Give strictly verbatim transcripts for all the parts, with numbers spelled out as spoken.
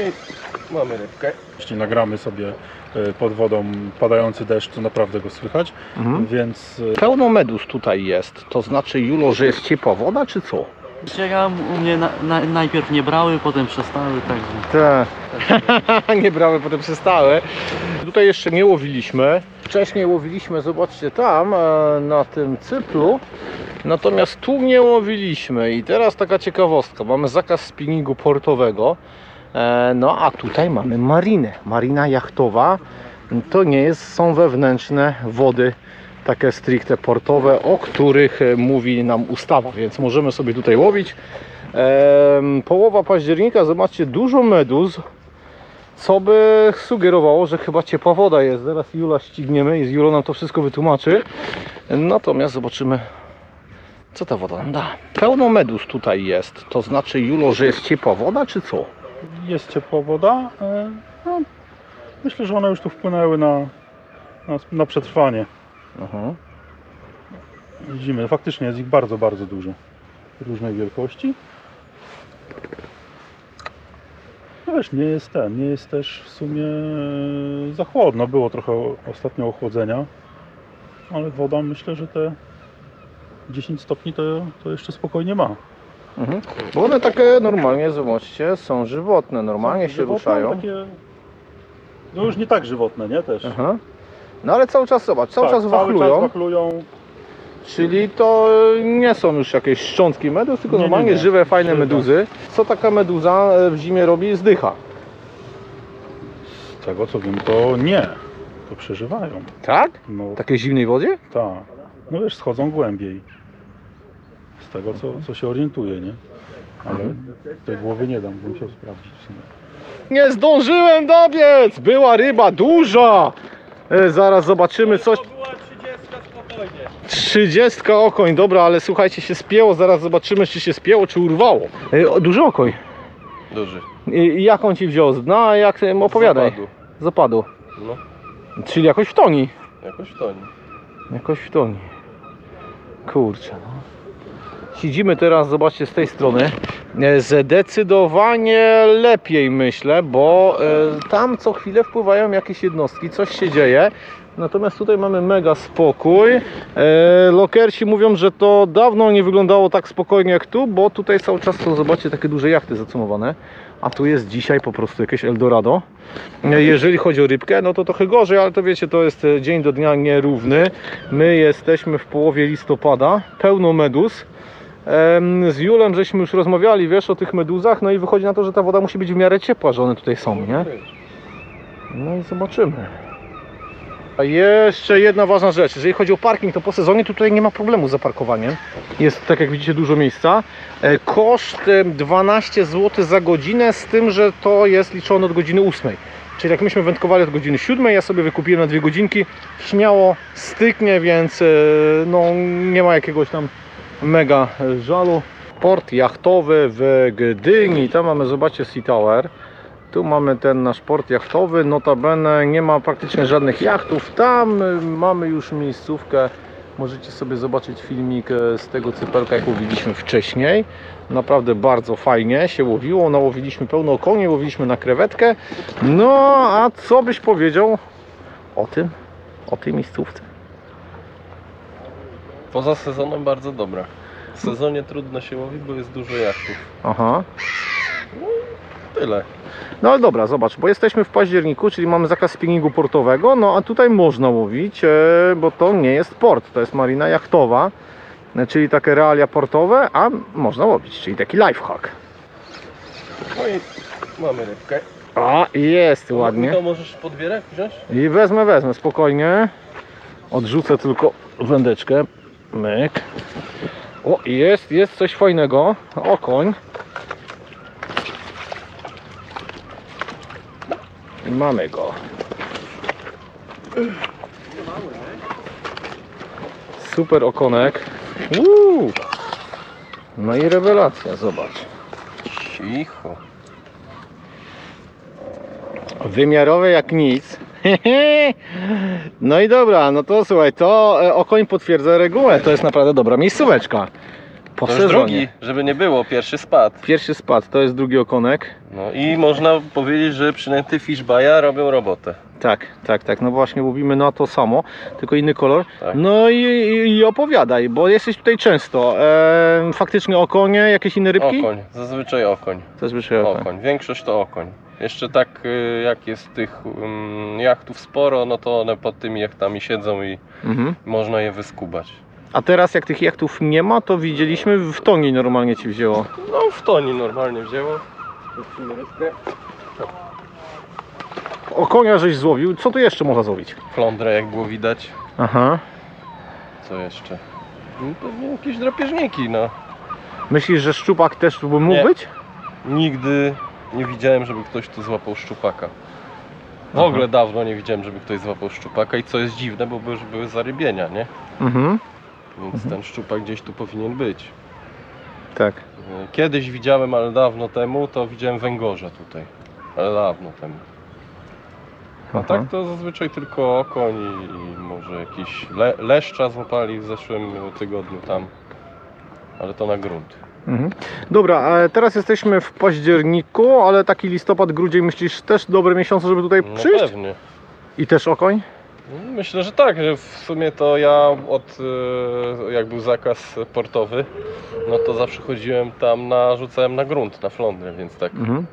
i mamy rybkę. Jeśli nagramy sobie pod wodą padający deszcz, to naprawdę go słychać, mhm. więc... Pełno medus tutaj jest, to znaczy, Julo, że jest ciepła woda, czy co? Sięgam, u mnie na, na, najpierw nie brały, potem przestały, także... Tak, nie brały, potem przestały. Tutaj jeszcze nie łowiliśmy. Wcześniej łowiliśmy, zobaczcie, tam na tym cyplu, natomiast tu nie łowiliśmy. I teraz taka ciekawostka, mamy zakaz spinningu portowego, no a tutaj mamy marinę. Marina jachtowa, to nie jest, są wewnętrzne wody, takie stricte portowe, o których mówi nam ustawa, więc możemy sobie tutaj łowić. Połowa października, zobaczcie, dużo meduz, co by sugerowało, że chyba ciepła woda jest. Zaraz Jula ścigniemy i Jula nam to wszystko wytłumaczy. Natomiast zobaczymy, co ta woda nam da. Pełno meduz tutaj jest, to znaczy, Julo, że jest ciepła woda, czy co? Jest ciepła woda. No, myślę, że one już tu wpłynęły na, na, na przetrwanie. Aha. Widzimy, faktycznie jest ich bardzo, bardzo dużo. Różnej wielkości. No wiesz, nie jest ten, nie jest też w sumie za chłodno. Było trochę ostatnio ochłodzenia, ale woda, myślę, że te dziesięć stopni to, to jeszcze spokojnie ma. Mhm. Bo one takie normalnie, zobaczcie, są żywotne, normalnie są się żywotne, ruszają. Takie, no już nie tak żywotne, nie? Też. Aha. No ale cały czas, zobacz, cały, tak, czas, cały wachlują. czas wachlują. Czyli to nie są już jakieś szczątki meduz, tylko nie, normalnie nie, nie. żywe, fajne żywe. meduzy. Co taka meduza w zimie robi? Zdycha. Z tego co wiem, to nie. To przeżywają. Tak? No. W takiej zimnej wodzie? Tak. No wiesz, schodzą głębiej. Z tego co, co się orientuje, nie? Ale mhm. tej głowy nie dam, bo musiał sprawdzić w sumie. Nie zdążyłem dobiec! Była ryba duża! Zaraz zobaczymy coś. trzydziestka okoń, dobra, ale słuchajcie, się spięło, zaraz zobaczymy, czy się spięło, czy urwało. Duży okoń. Duży. I jak on ci wziął z dna, jak opowiadaj? Zapadł. Zapadł. No. Czyli jakoś w toni. Jakoś w toni. Jakoś w toni. Kurczę, no. Siedzimy teraz, zobaczcie, z tej strony. Zdecydowanie lepiej, myślę, bo tam co chwilę wpływają jakieś jednostki, coś się dzieje. Natomiast tutaj mamy mega spokój. Lokersi mówią, że to dawno nie wyglądało tak spokojnie jak tu, bo tutaj cały czas są, zobaczcie, takie duże jachty zacumowane. A tu jest dzisiaj po prostu jakieś Eldorado. Jeżeli chodzi o rybkę, no to trochę gorzej, ale to wiecie, to jest dzień do dnia nierówny. My jesteśmy w połowie listopada, pełno meduz. Z Julem żeśmy już rozmawiali, wiesz, o tych meduzach, no i wychodzi na to, że ta woda musi być w miarę ciepła, że one tutaj są, nie? No i zobaczymy. A jeszcze jedna ważna rzecz, jeżeli chodzi o parking, to po sezonie tutaj nie ma problemu z zaparkowaniem. Jest, tak jak widzicie, dużo miejsca. Koszt dwanaście złotych za godzinę, z tym, że to jest liczone od godziny ósmej. Czyli jak myśmy wędkowali od godziny siódmej, ja sobie wykupiłem na dwie godzinki, śmiało styknie, więc no, nie ma jakiegoś tam mega żalu. Port jachtowy w Gdyni, tam mamy, zobaczcie, Sea Tower. Tu mamy ten nasz port jachtowy, notabene nie ma praktycznie żadnych jachtów. Tam mamy już miejscówkę, możecie sobie zobaczyć filmik z tego cypelka, jak łowiliśmy wcześniej. Naprawdę bardzo fajnie się łowiło, nałowiliśmy pełno okoni, łowiliśmy na krewetkę. No a co byś powiedział o tym, o tej miejscówce? Poza sezonem bardzo dobra. W sezonie trudno się łowi, bo jest dużo jachtów. Aha. No, tyle. No ale dobra, zobacz, bo jesteśmy w październiku, czyli mamy zakaz spinningu portowego, no a tutaj można łowić, bo to nie jest port, to jest marina jachtowa, czyli takie realia portowe, a można łowić, czyli taki lifehack. No i mamy rybkę. A, jest, to ładnie. To możesz podbierać, wziąć? I wezmę, wezmę, spokojnie. Odrzucę tylko wędeczkę. Myk. O, jest, jest coś fajnego. Okoń. I mamy go. Super okonek. Uuu. No i rewelacja, zobacz. Cicho. Wymiarowe jak nic. No i dobra, no to słuchaj, to okoń potwierdza regułę, to jest naprawdę dobra miejscóweczka. Po to sezonie. Drugi, żeby nie było, pierwszy spadł. Pierwszy spadł, to jest drugi okonek. No i można powiedzieć, że przynęty Fishbaja robią robotę. Tak, tak, tak. No właśnie mówimy na to samo, tylko inny kolor. Tak. No i, i opowiadaj, bo jesteś tutaj często. E, faktycznie okonie, jakieś inne rybki? Okoń, zazwyczaj okoń. Zazwyczaj okoń. okoń. Większość to okoń. Jeszcze tak jak jest tych um, jachtów sporo, no to one pod tymi jachtami siedzą i mhm. można je wyskubać. A teraz jak tych jachtów nie ma, to widzieliśmy w toni normalnie ci wzięło. No w toni normalnie wzięło. O konia żeś złowił. Co tu jeszcze można złowić? Flądrę, jak było widać. Aha. Co jeszcze? No, pewnie jakieś drapieżniki, no. Myślisz, że szczupak też tu by mógł nie. być? Nigdy nie widziałem, żeby ktoś tu złapał szczupaka. W Aha. ogóle dawno nie widziałem, żeby ktoś złapał szczupaka i co jest dziwne, bo już były zarybienia, nie? Mhm. Więc mhm. ten szczupak gdzieś tu powinien być. Tak. Kiedyś widziałem, ale dawno temu, to widziałem węgorza tutaj. Ale dawno temu. A Aha. tak to zazwyczaj tylko okoń i, i może jakiś le, leszcza złapali w zeszłym tygodniu tam. Ale to na grunt. Mhm. Dobra, teraz jesteśmy w październiku, ale taki listopad, grudzień, myślisz też dobre miesiące, żeby tutaj no przyjść? Pewnie. I też okoń? Myślę, że tak, że w sumie to ja od, jak był zakaz portowy, no to zawsze chodziłem tam, na, rzucałem na grunt, na flądrę, więc tak mhm.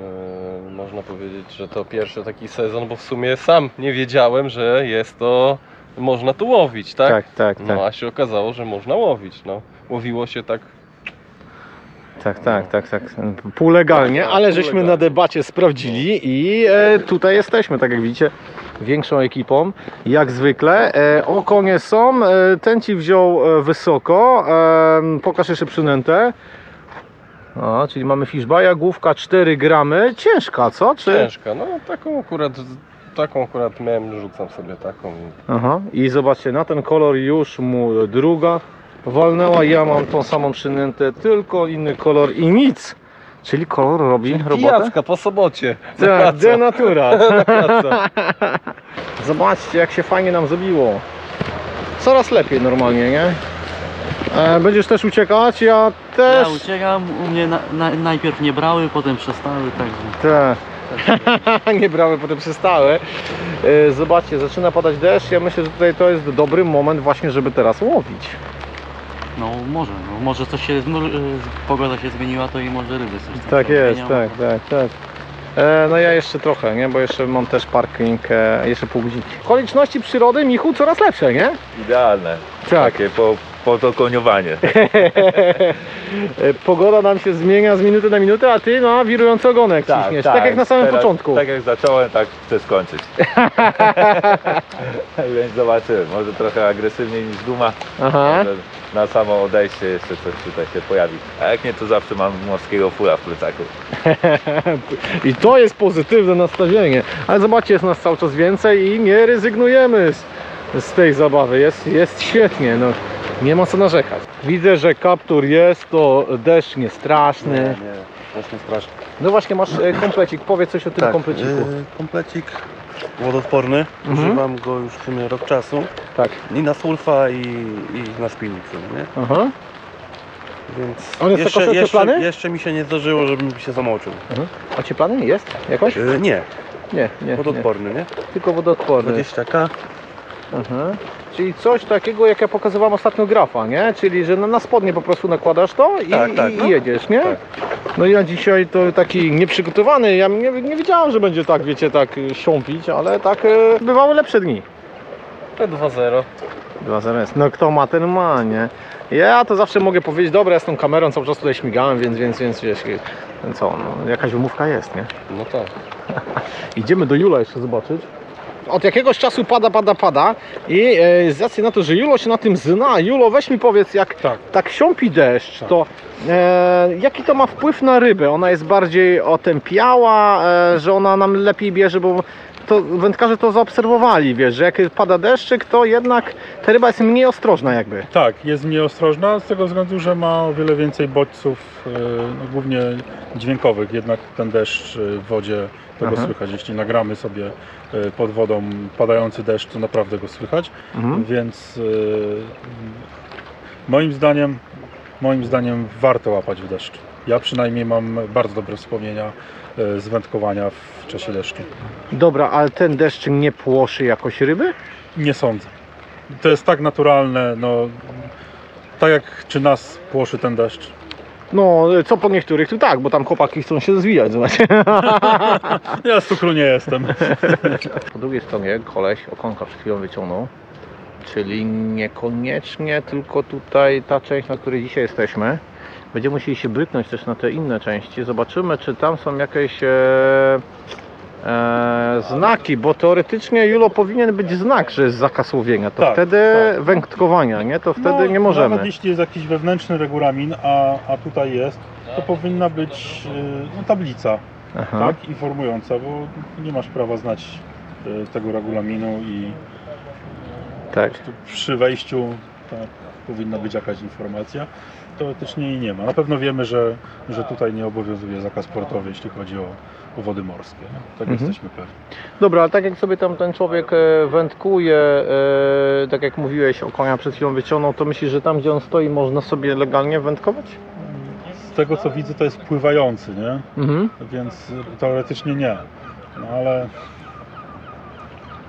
e, można powiedzieć, że to pierwszy taki sezon, bo w sumie sam nie wiedziałem, że jest to, można tu łowić, tak? Tak, tak, tak. No a się okazało, że można łowić, no. Łowiło się tak... Tak, tak, tak, tak. Półlegalnie, tak, tak, ale pół żeśmy legalnie. Na debacie sprawdzili i e, tutaj jesteśmy, tak jak widzicie, większą ekipą, jak zwykle. E, okonie są, e, ten ci wziął e, wysoko, e, pokaż jeszcze przynętę. O, czyli mamy Fishbaja, główka cztery gramy, ciężka, co? Czy... Ciężka, no taką akurat, taką akurat miałem, rzucam sobie taką. Aha, i zobaczcie, na ten kolor już mu druga. Walnęła, ja mam tą samą przynętę, tylko inny kolor i nic. Czyli kolor robi robotę. Pijacka po sobocie. Tak, denatura. Zobaczcie, jak się fajnie nam zrobiło. Coraz lepiej normalnie, nie? E, będziesz też uciekać, ja też... Ja uciekam, u mnie na, na, najpierw nie brały, potem przestały, także... Tak. nie brały, potem przestały. E, zobaczcie, zaczyna padać deszcz, ja myślę, że tutaj to jest dobry moment właśnie, żeby teraz łowić. No może, no, może coś się, no, pogoda się zmieniła, to i może ryby coś tam Tak jest, zmienią. tak, tak, tak. E, no ja jeszcze trochę, nie, bo jeszcze mam też parking, e, jeszcze pół godziny. Okoliczności przyrody, Michu, coraz lepsze, nie? Idealne. Tak. Takie po, po to koniowanie. Pogoda nam się zmienia z minuty na minutę, a ty no wirujący ogonek tak, ciśniesz, tak, tak jak na samym teraz, początku. Tak jak zacząłem, tak chcę skończyć. Więc zobaczymy, może trochę agresywniej niż duma. Aha. Na samo odejście jeszcze coś tutaj się pojawi. A jak nie, to zawsze mam morskiego fura w plecaku. I to jest pozytywne nastawienie. Ale zobaczcie, jest nas cały czas więcej i nie rezygnujemy z, z tej zabawy. Jest, jest świetnie, no, nie ma co narzekać. Widzę, że kaptur jest, to deszcz nie straszny. Nie, nie, deszcz nie straszny. No właśnie, masz komplecik, powiedz coś o tym tak, kompleciku. Yy, komplecik wodoodporny, mhm. używam go już w sumie rok czasu. Tak. I na sulfa i, i na spinnik, nie? Aha. Więc on jest jeszcze, jeszcze, jeszcze mi się nie zdarzyło, żebym się zamoczył. Mhm. A cieplany jest jakoś? Yy, nie. Nie, nie. Wodoodporny, nie? nie? Tylko wodoodporny. dwadzieścia ka. Mhm. Czyli coś takiego, jak ja pokazywałem ostatnio grafa, nie? Czyli, że na spodnie po prostu nakładasz to i, tak, tak, i no. jedziesz, nie? Tak. No ja dzisiaj to taki nieprzygotowany, ja nie, nie wiedziałem, że będzie tak, wiecie, tak siąpić, ale tak e, bywały lepsze dni. dwa zero. dwa zero. No kto ma, ten ma, nie? Ja to zawsze mogę powiedzieć, dobra, ja z tą kamerą cały czas tutaj śmigałem, więc, więc, więc, wiesz, co, no, jakaś wymówka jest, nie? No tak. Idziemy do Jula jeszcze zobaczyć. Od jakiegoś czasu pada, pada, pada i e, z racji na to, że Julo się na tym zna, Julo, weź mi powiedz, jak tak, tak siąpi deszcz, tak. to e, jaki to ma wpływ na rybę? Ona jest bardziej otępiała, e, że ona nam lepiej bierze, bo to wędkarze to zaobserwowali, wiesz, że jak pada deszczyk, to jednak ta ryba jest mniej ostrożna jakby. Tak, jest mniej ostrożna z tego względu, że ma o wiele więcej bodźców, e, no, głównie dźwiękowych, jednak ten deszcz w wodzie. Tego Aha. słychać. Jeśli nagramy sobie pod wodą padający deszcz, to naprawdę go słychać, mhm. więc y, Moim zdaniem, moim zdaniem warto łapać w deszczu. Ja przynajmniej mam bardzo dobre wspomnienia z wędkowania w czasie deszczu. Dobra, ale ten deszcz nie płoszy jakoś ryby? Nie sądzę. To jest tak naturalne, no, tak jak czy nas płoszy ten deszcz. No, co po niektórych, to tak, bo tam chłopaki chcą się zwijać, zobaczcie. Ja z cukru nie jestem. Po drugiej stronie koleś okonka przed chwilą wyciągnął, czyli niekoniecznie tylko tutaj ta część, na której dzisiaj jesteśmy. Będziemy musieli się bryknąć też na te inne części. Zobaczymy, czy tam są jakieś e, e, znaki, bo teoretycznie, Julo, powinien być znak, że jest zakaz łowienia. To tak, wtedy tak. Wędkowania, nie? To wtedy no, nie możemy. Nawet jeśli jest jakiś wewnętrzny regulamin, a, a tutaj jest, to powinna być no, tablica, tak, informująca, bo nie masz prawa znać tego regulaminu i tak. Po prostu przy wejściu tak, powinna być jakaś informacja. Teoretycznie i nie ma. Na pewno wiemy, że, że tutaj nie obowiązuje zakaz portowy, jeśli chodzi o, o wody morskie. Tak mhm. jesteśmy pewni. Dobra, ale tak jak sobie tam ten człowiek wędkuje, e, tak jak mówiłeś, o konia przed chwilą wyciągnął, to myślisz, że tam, gdzie on stoi, można sobie legalnie wędkować? Z tego, co widzę, to jest pływający, nie? Mhm. Więc teoretycznie nie. No ale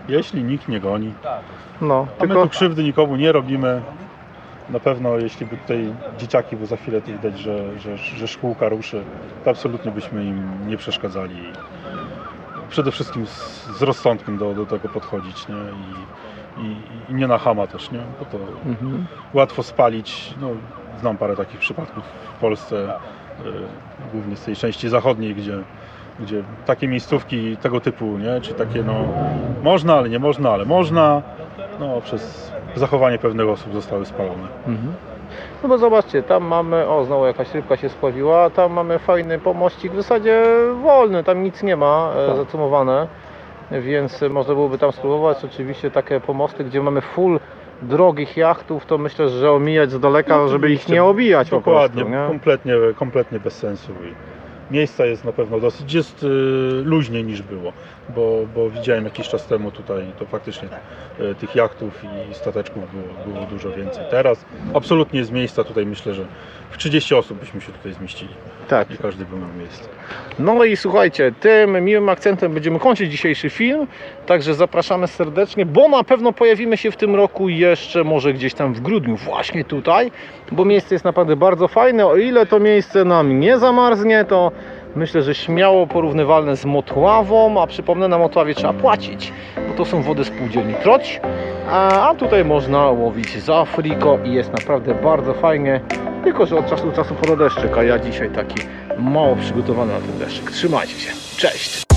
jeśli nikt nie goni, no, a tylko... my tu krzywdy nikomu nie robimy. Na pewno, jeśli by tutaj dzieciaki, bo za chwilę to widać, że, że, że szkółka ruszy, to absolutnie byśmy im nie przeszkadzali. I przede wszystkim z, z rozsądkiem do, do tego podchodzić, nie? I, i, i nie na chama też, nie? Bo to mhm. łatwo spalić. No, znam parę takich przypadków w Polsce, y, głównie z tej części zachodniej, gdzie, gdzie takie miejscówki tego typu, nie? Czy takie no można, ale nie można, ale można, no przez zachowanie pewnych osób zostały spalone. Mhm. No bo zobaczcie, tam mamy, o znowu jakaś rybka się spławiła, tam mamy fajny pomościk, w zasadzie wolny, tam nic nie ma e, zacumowane, więc można byłoby tam spróbować. Oczywiście takie pomosty, gdzie mamy full drogich jachtów, to myślę, że omijać z daleka, no, żeby ich nie obijać po prostu. Dokładnie, kompletnie, kompletnie bez sensu. Miejsca jest na pewno dosyć, jest y, luźniej niż było, bo, bo widziałem jakiś czas temu tutaj, to faktycznie y, tych jachtów i stateczków było, było dużo więcej. Teraz absolutnie jest miejsca tutaj, myślę, że w trzydzieści osób byśmy się tutaj zmieścili. Tak. I każdy by miał miejsce. No i słuchajcie, tym miłym akcentem będziemy kończyć dzisiejszy film, także zapraszamy serdecznie, bo na pewno pojawimy się w tym roku jeszcze może gdzieś tam w grudniu, właśnie tutaj, bo miejsce jest naprawdę bardzo fajne. O ile to miejsce nam nie zamarznie, to myślę, że śmiało porównywalne z Motławą, a przypomnę, na Motławie trzeba płacić, bo to są wody spółdzielni Troć, a tutaj można łowić za friko i jest naprawdę bardzo fajnie, tylko że od czasu do czasu pada deszczyk, a ja dzisiaj taki mało przygotowany na ten deszczyk. Trzymajcie się, cześć!